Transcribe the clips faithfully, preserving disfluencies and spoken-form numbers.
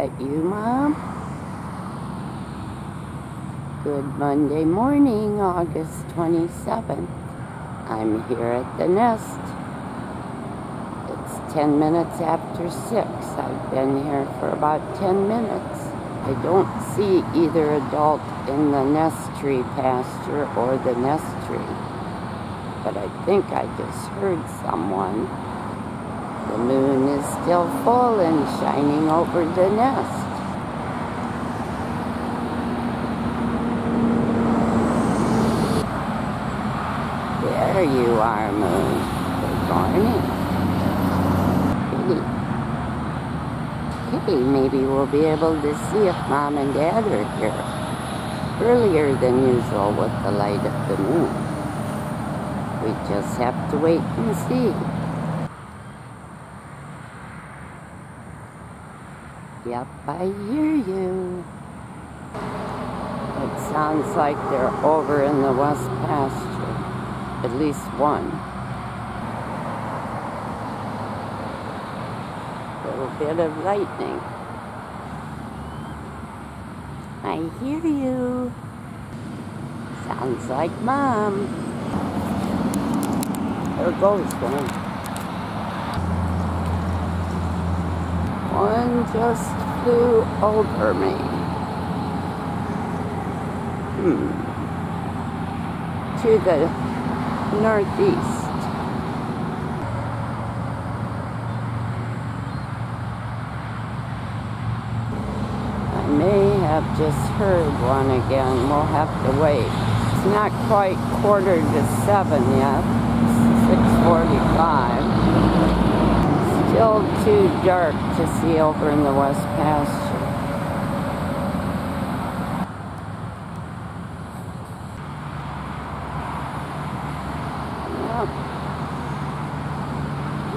that you, Mom? Good Monday morning, August twenty-seventh. I'm here at the nest. It's ten minutes after six. I've been here for about ten minutes. I don't see either adult in the nest tree pasture or the nest tree, but I think I just heard someone. The moon is still full and shining over the nest. There you are, moon. Good morning. Hey. Hey, maybe we'll be able to see if Mom and Dad are here earlier than usual with the light of the moon. We just have to wait and see. Yep, I hear you. It sounds like they're over in the west pasture, at least one. Bit of lightning. I hear you. Sounds like Mom. There goes one. One just flew over me. Hmm. To the northeast. May have just heard one again. We'll have to wait. It's not quite quarter to seven yet. six forty-five. Still too dark to see over in the west pasture.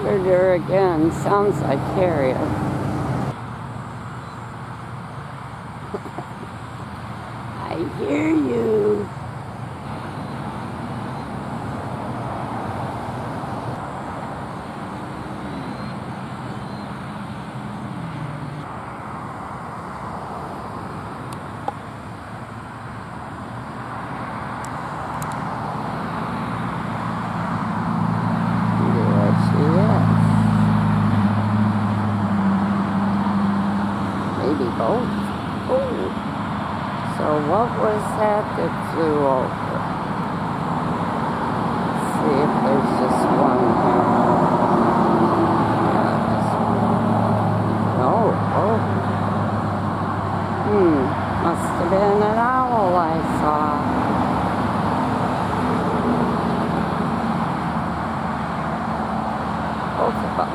Yep. Heard her again. Sounds like Harriet. I hear you. There she is. Maybe both. Oh. So what was that that flew over? Let's see if there's just one here. Oh, oh. Hmm, must have been an owl I saw. Both of them.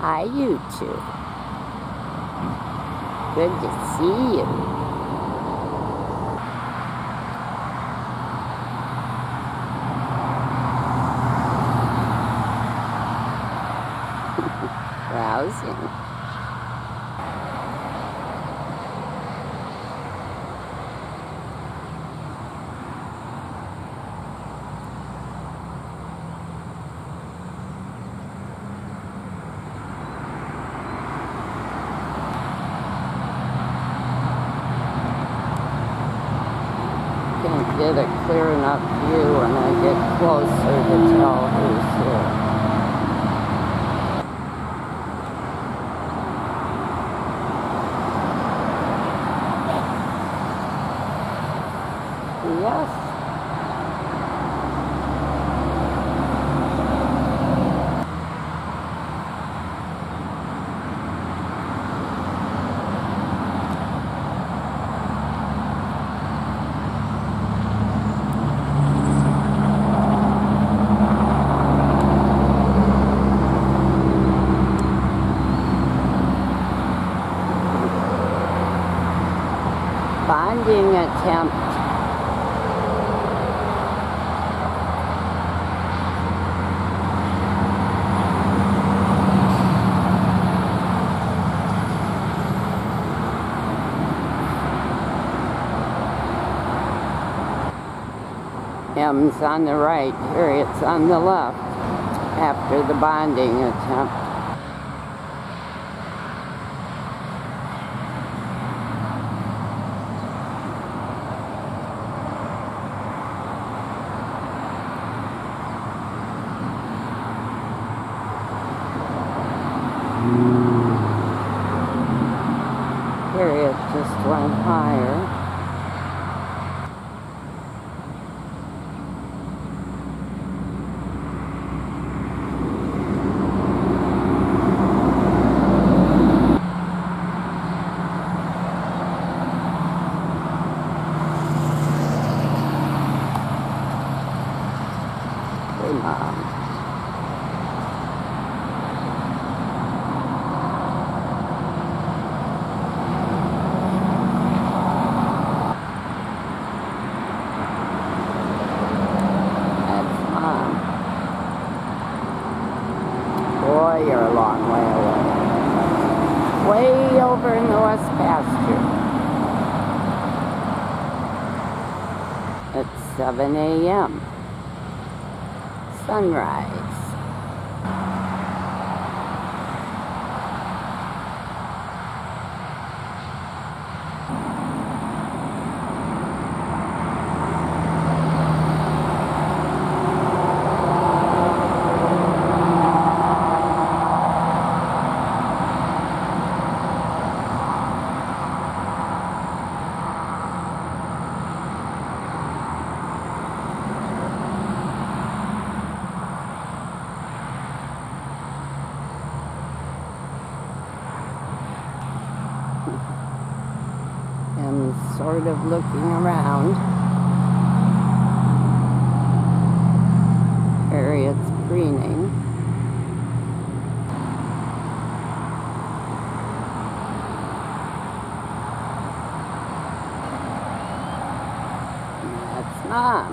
Hi, you two. Good to see you. Browsing. Get a clear enough view when I get closer to tell who's here. Yes. landing attempt. M's on the right, Harriet's on the left after the bonding attempt. Harriet just went higher. It's seven A M Sunrise. Sort of looking around. Harriet's preening. That's Mom.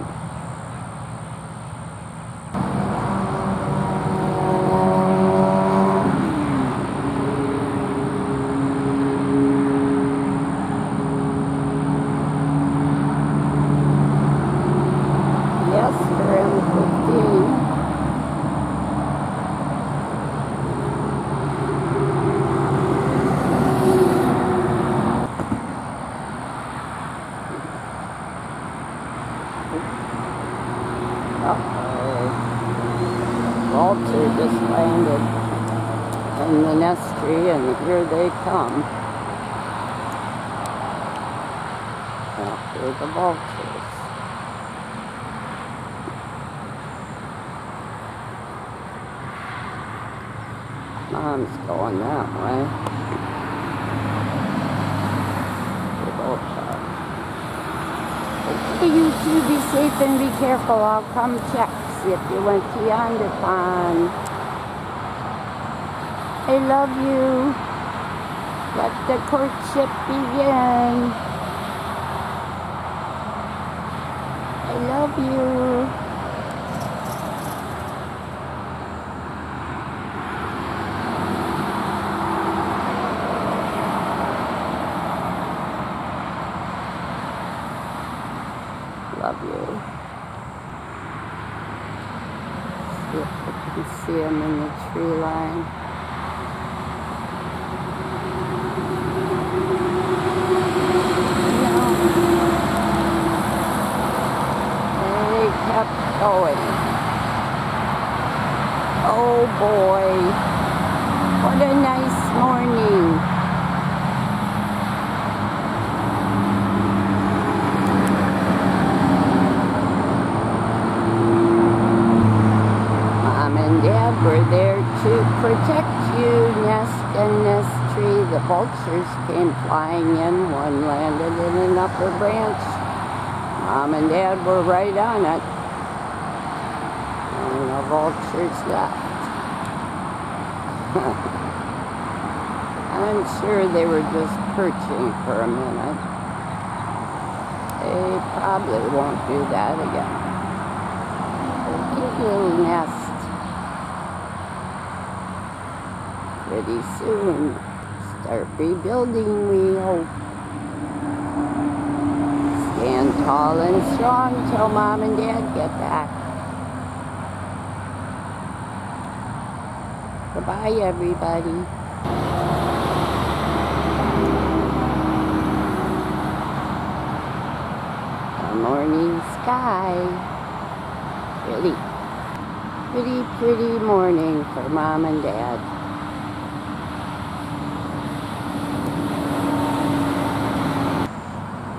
Vulture just landed in the nest tree, and here they come after the vultures. Mom's going that way. Okay, you two, be safe and be careful. I'll come check if you went to yonder pond. I love you. Let the courtship begin. I love you. Love you. If you can see them in the tree line. No. They kept going. Oh boy, what a nice morning. Protect you, nest and nest tree. The vultures came flying in. One landed in an upper branch. Mom and Dad were right on it. And the vultures left. I'm sure they were just perching for a minute. They probably won't do that again. Cute little nest. Pretty soon, start rebuilding, we hope. Stand tall and strong till Mom and Dad get back. Goodbye, everybody. Morning sky. Pretty, pretty, pretty morning for Mom and Dad.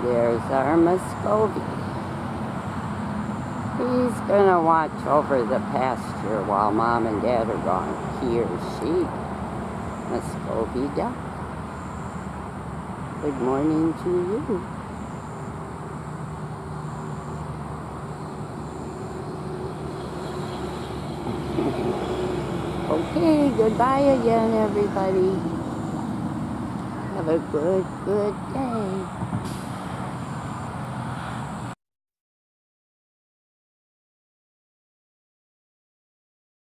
There's our Muscovy. He's gonna watch over the pasture while Mom and Dad are gone. He or she. Muscovy duck. Good morning to you. Okay, goodbye again, everybody. Have a good, good day.